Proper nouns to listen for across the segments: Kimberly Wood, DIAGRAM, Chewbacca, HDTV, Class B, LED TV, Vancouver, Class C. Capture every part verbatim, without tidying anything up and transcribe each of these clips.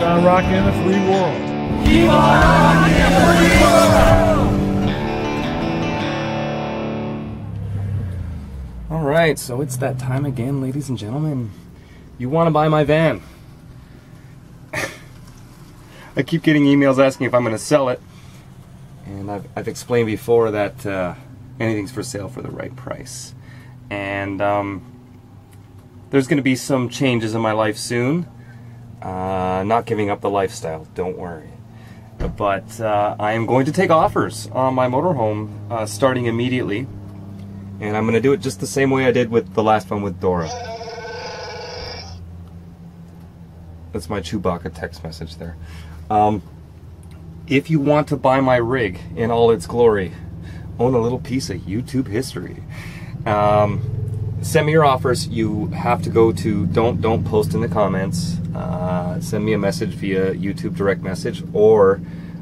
Keep on rocking in the free world. Keep on rocking in the free world. All right, so it's that time again, ladies and gentlemen. You want to buy my van? I keep getting emails asking if I'm going to sell it, and I've, I've explained before that uh, anything's for sale for the right price. And um, there's going to be some changes in my life soon. Uh, not giving up the lifestyle, don't worry. But uh, I am going to take offers on my motorhome uh, starting immediately, and I'm going to do it just the same way I did with the last one with Dora. That's my Chewbacca text message there. Um, if you want to buy my rig in all its glory, own a little piece of YouTube history, um, send me your offers. You have to go to, don't don't post in the comments, uh, send me a message via YouTube direct message, or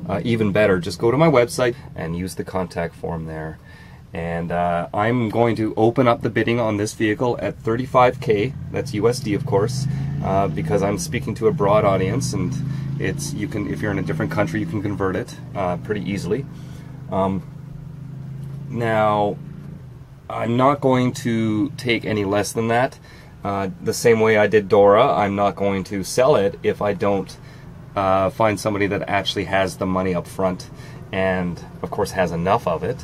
uh, even better, just go to my website and use the contact form there. And uh, I'm going to open up the bidding on this vehicle at thirty-five K, that's U S D of course, uh, because I'm speaking to a broad audience, and it's, you can, if you're in a different country, you can convert it uh, pretty easily. Um, now, I'm not going to take any less than that. Uh, the same way I did Dora, I'm not going to sell it if I don't uh, find somebody that actually has the money up front, and of course has enough of it.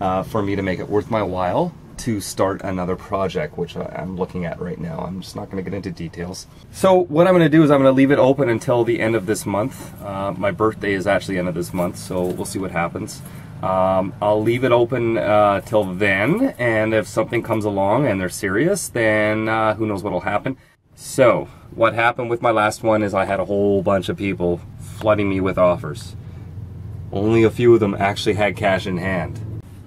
Uh, for me to make it worth my while to start another project, which I, I'm looking at right now. I'm just not going to get into details. So what I'm going to do is I'm going to leave it open until the end of this month. Uh, my birthday is actually end of this month, so we'll see what happens. Um, I'll leave it open uh, till then, and if something comes along and they're serious, then uh, who knows what will happen. So what happened with my last one is I had a whole bunch of people flooding me with offers. Only a few of them actually had cash in hand.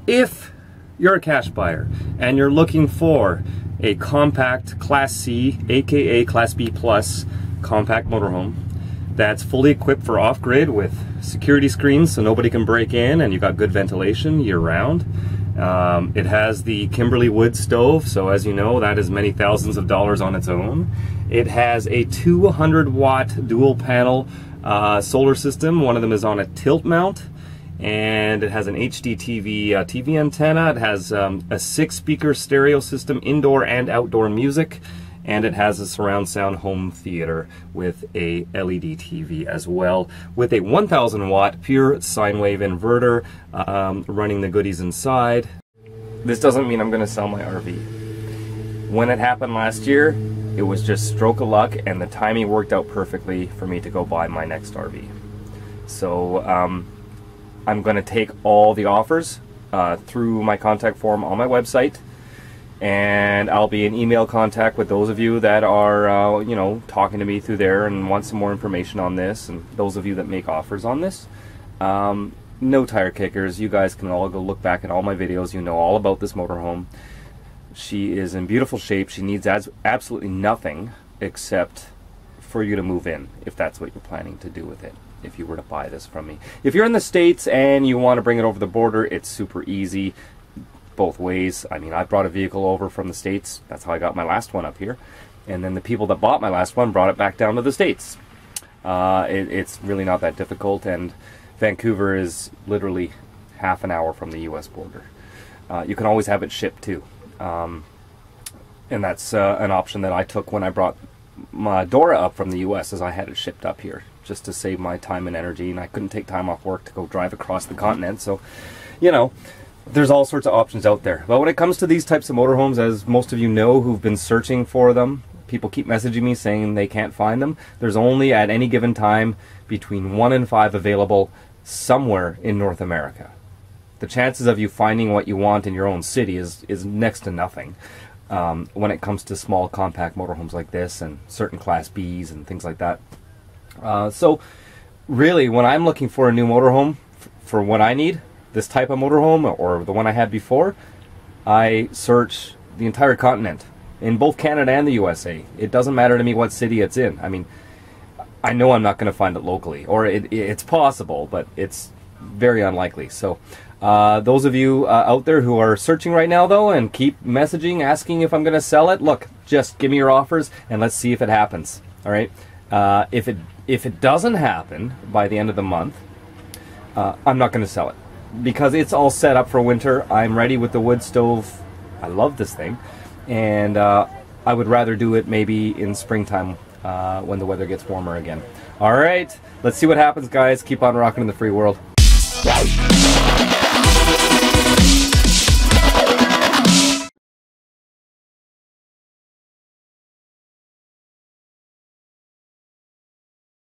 If you're a cash buyer and you're looking for a compact Class C, aka Class B plus compact motorhome that's fully equipped for off-grid with security screens so nobody can break in, and you've got good ventilation year-round, um, it has the Kimberly Wood stove, so as you know, that is many thousands of dollars on its own. It has a two hundred watt dual panel uh, solar system. One of them is on a tilt mount, and it has an H D T V uh, T V antenna. It has um, a six speaker stereo system, indoor and outdoor music, and it has a surround sound home theater with a L E D T V as well, with a one thousand watt pure sine wave inverter um, running the goodies inside. This doesn't mean I'm going to sell my R V. When it happened last year, it was just stroke of luck, and the timing worked out perfectly for me to go buy my next R V. So um, I'm going to take all the offers uh, through my contact form on my website, and I'll be in email contact with those of you that are, uh, you know, talking to me through there and want some more information on this, and those of you that make offers on this. Um, no tire kickers. You guys can all go look back at all my videos. You know all about this motorhome. She is in beautiful shape. She needs as absolutely nothing except for you to move in, if that's what you're planning to do with it. If you were to buy this from me, if you're in the States and you want to bring it over the border, it's super easy both ways. I mean, I brought a vehicle over from the States. That's how I got my last one up here, and then the people that bought my last one brought it back down to the States. Uh, it, it's really not that difficult, and Vancouver is literally half an hour from the U S border. Uh, you can always have it shipped too, um, and that's uh, an option that I took when I brought my Dora up from the U S, as I had it shipped up here just to save my time and energy, and I couldn't take time off work to go drive across the continent. So, you know, there's all sorts of options out there. But when it comes to these types of motorhomes, as most of you know who've been searching for them, people keep messaging me saying they can't find them. There's only at any given time between one and five available somewhere in North America. The chances of you finding what you want in your own city is, is next to nothing. Um, when it comes to small compact motorhomes like this and certain Class B's and things like that. Uh, so really, when I'm looking for a new motorhome for what I need, this type of motorhome or the one I had before, I search the entire continent in both Canada and the U S A. It doesn't matter to me what city it's in. I mean, I know I'm not going to find it locally, or it, it's possible, but it's very unlikely. So uh, those of you uh, out there who are searching right now though, and keep messaging asking if I'm going to sell it, look, just give me your offers and let's see if it happens. All right. Uh, if it if it doesn't happen by the end of the month, uh, I'm not going to sell it, because it's all set up for winter. I'm ready with the wood stove. I love this thing, and uh, I would rather do it maybe in springtime uh, when the weather gets warmer again. All right, let's see what happens, guys. Keep on rocking in the free world.